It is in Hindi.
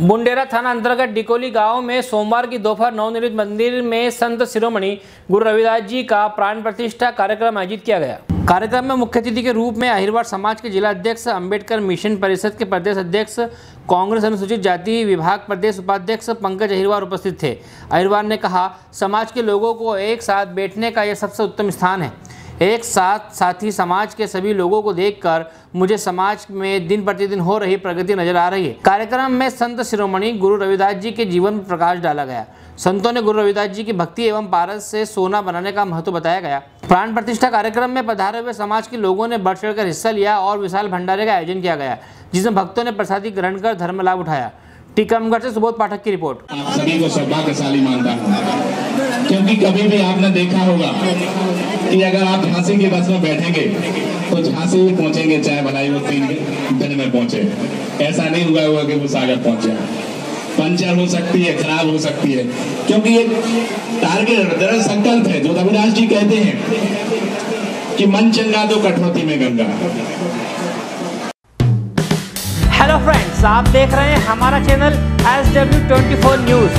बुंडेरा थाना अंतर्गत डिकोली गांव में सोमवार की दोपहर नवनिर्मित मंदिर में संत शिरोमणि गुरु रविदास जी का प्राण प्रतिष्ठा कार्यक्रम आयोजित किया गया। कार्यक्रम में मुख्य अतिथि के रूप में अहिरवार समाज के जिला अध्यक्ष, अंबेडकर मिशन परिषद के प्रदेश अध्यक्ष, कांग्रेस अनुसूचित जाति विभाग प्रदेश उपाध्यक्ष पंकज अहिरवार उपस्थित थे। अहिरवार ने कहा, समाज के लोगों को एक साथ बैठने का यह सबसे उत्तम स्थान है। एक साथ साथी समाज के सभी लोगों को देखकर मुझे समाज में दिन प्रतिदिन हो रही प्रगति नजर आ रही है। कार्यक्रम में संत शिरोमणि गुरु रविदास जी के जीवन पर प्रकाश डाला गया। संतों ने गुरु रविदास जी की भक्ति एवं पारस से सोना बनाने का महत्व बताया गया। प्राण प्रतिष्ठा कार्यक्रम में पधारे हुए समाज के लोगों ने बढ़ चढ़ कर हिस्सा लिया और विशाल भंडारे का आयोजन किया गया, जिसमें भक्तों ने प्रसादी ग्रहण कर धर्म लाभ उठाया। टीकमगढ़ से सुबोध पाठक की रिपोर्ट। सभी को सौभाग्यशाली मानता हूं, क्योंकि कभी भी आपने देखा होगा कि अगर आप झांसी की बस में बैठेंगे तो झांसी ही पहुंचेंगे, चाहे भलाई वो 3 दिन में पहुंचे। ऐसा नहीं हुआ हुआ कि वो सागर पहुंचे। पंचर हो सकती है, खराब हो सकती है, क्योंकि एक टारगेट दरअसल संकल्प है जो रविदास जी कहते हैं कि मन चंगा तो कठौती में गंगा। हेलो फ्रेंड्स, आप देख रहे हैं हमारा चैनल SW 24 न्यूज़।